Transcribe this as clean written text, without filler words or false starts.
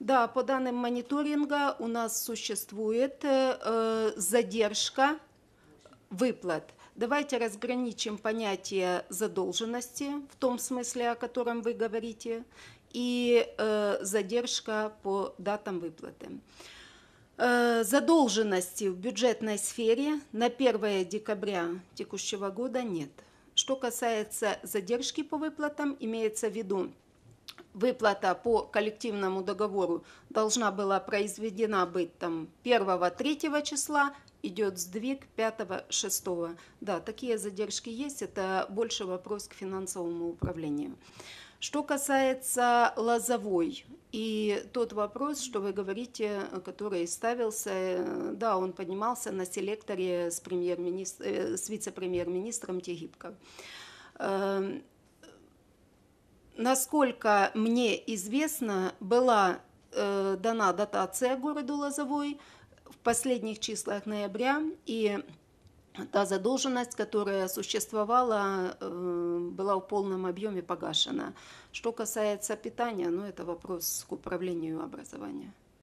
Да, по данным мониторинга у нас существует задержка выплат. Давайте разграничим понятие задолженности в том смысле, о котором вы говорите, и задержка по датам выплаты. Задолженности в бюджетной сфере на 1 декабря текущего года нет. Что касается задержки по выплатам, имеется в виду, выплата по коллективному договору должна была произведена быть там 1-3 числа, идет сдвиг 5-6. Да, такие задержки есть, это больше вопрос к финансовому управлению. Что касается Лозовой и тот вопрос, что вы говорите, который ставился, да, он поднимался на селекторе с вице-премьер-министром Тягипко. Насколько мне известно, была дана дотация городу Лозовой в последних числах ноября, и та задолженность, которая существовала, была в полном объеме погашена. Что касается питания, ну, это вопрос к управлению образования.